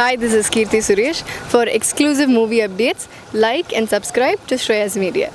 Hi, this is Kirti Suresh. For exclusive movie updates, like and subscribe to Shreyas Media.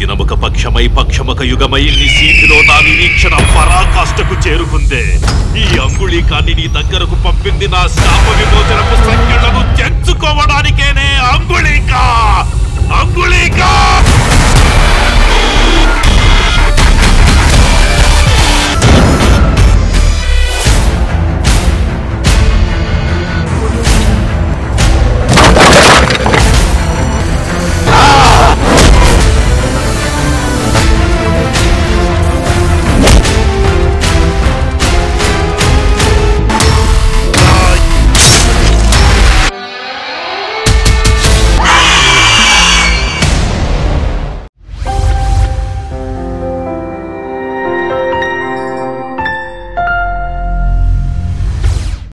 దినముక పక్షమై పక్షమక యుగమై నీ సీతిలో నా నిరీక్షణ పరాకాష్ఠకు చేరుకుందే. ఈ అంగుళీకాన్ని నీ దగ్గరకు పంపింది నా శాప విమోచనపు సంజ్ఞలను తెచ్చుకోవడానికి.